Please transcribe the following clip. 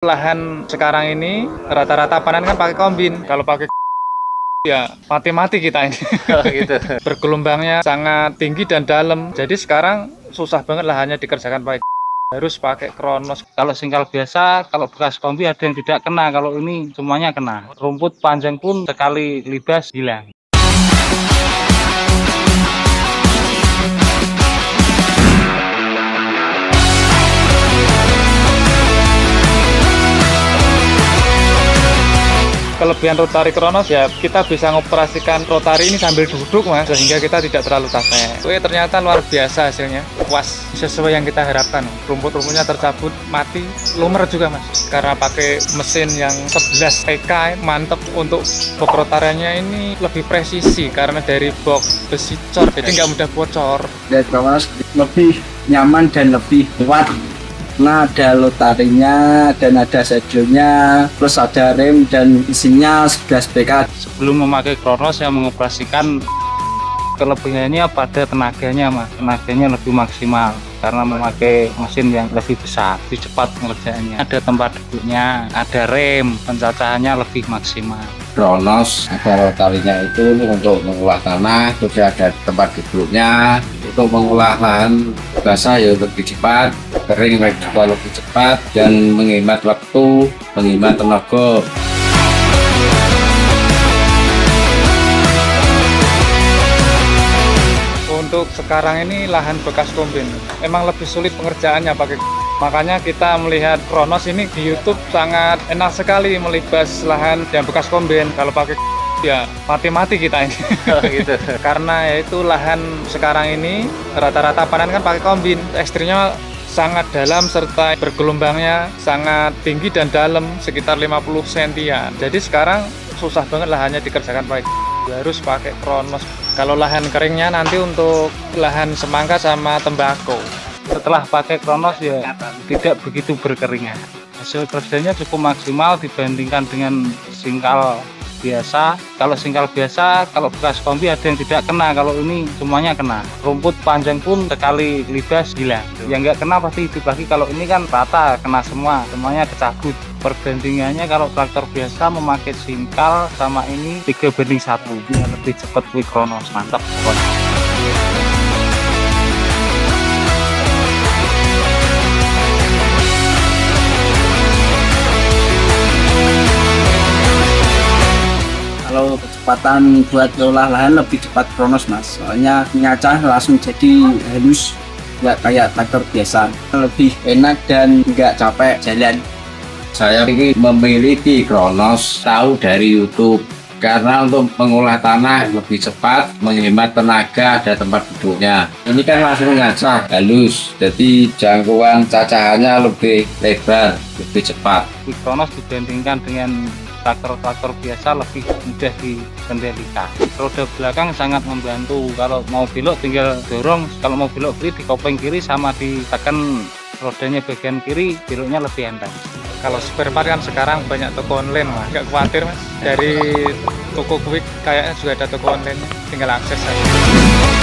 Lahan sekarang ini rata-rata panen kan pakai kombin. Kalau pakai ya mati-mati kita ini. Gitu. Bergelombangnya sangat tinggi dan dalam. Jadi sekarang susah banget lahannya dikerjakan pakai. Harus pakai Kronos. Kalau singkal biasa, kalau bekas kombi ada yang tidak kena. Kalau ini semuanya kena. Rumput panjang pun sekali libas hilang. Kelebihan Rotary Kronos ya, kita bisa ngoperasikan Rotary ini sambil duduk mas, sehingga kita tidak terlalu capek. Oke, ternyata luar biasa hasilnya, puas sesuai yang kita harapkan. Rumput-rumputnya tercabut, mati, lumer juga mas, karena pakai mesin yang 11 TK, mantep. Untuk bok Rotariannya ini lebih presisi karena dari bok besi cor, jadi nggak mudah bocor. Dari Kronos lebih nyaman dan lebih kuat. Nah, ada lotarinya dan ada sedulnya, plus ada rem dan isinya 11 BK. Sebelum memakai Kronos yang mengoperasikan kelebihannya pada tenaganya, mas. Tenaganya lebih maksimal karena memakai mesin yang lebih besar, lebih cepat pengerjaannya. Ada tempat duduknya, ada rem, pencacahannya lebih maksimal. Kronos ada lotarinya itu untuk mengolah tanah, terus ada tempat duduknya untuk mengolah lahan basah ya lebih cepat. Kering lebih cepat dan menghemat waktu, menghemat tenaga. Untuk sekarang ini lahan bekas kombin emang lebih sulit pengerjaannya pakai. Makanya kita melihat Kronos ini di YouTube sangat enak sekali melibas lahan yang bekas kombin. Kalau pakai ya mati-mati kita ini. Gitu. Karena yaitu lahan sekarang ini rata-rata panen kan pakai kombin. Ekstrimnya sangat dalam serta bergelombangnya sangat tinggi dan dalam, sekitar 50 sentian. Jadi sekarang susah banget lahannya dikerjakan pakai. Harus pakai Kronos. Kalau lahan keringnya nanti untuk lahan semangka sama tembakau. Setelah pakai Kronos ya tidak begitu berkeringat. Hasil kerjanya cukup maksimal dibandingkan dengan singkal biasa. Kalau singkal biasa, kalau bekas kombi ada yang tidak kena. Kalau ini semuanya kena. Rumput panjang pun sekali libas hilang. Yang nggak kena pasti hidup lagi. Kalau ini kan rata, kena semua, semuanya kecabut. Perbandingannya kalau traktor biasa memakai singkal sama ini 3:1. Dia lebih cepat Quick Kronos, mantap. Kalau kecepatan buat olah lahan lebih cepat Kronos mas, soalnya nyacah langsung jadi halus, nggak kayak traktor biasa. Lebih enak dan nggak capek jalan. Saya ini memiliki Kronos tahu dari YouTube, karena untuk mengolah tanah lebih cepat, menghemat tenaga, ada tempat duduknya. Ini kan langsung nyacah halus, jadi jangkauan cacahannya lebih lebar, lebih cepat. Kronos dibandingkan dengan traktor-traktor biasa lebih mudah dikendalikan. Roda belakang sangat membantu. Kalau mau belok tinggal dorong. Kalau mau belok kiri di kopeng kiri sama ditekan rodanya bagian kiri, beloknya lebih enteng. Kalau spare part kan sekarang banyak toko online, mas. Nggak khawatir mas. Dari toko Quick kayaknya juga ada toko online, tinggal akses saja.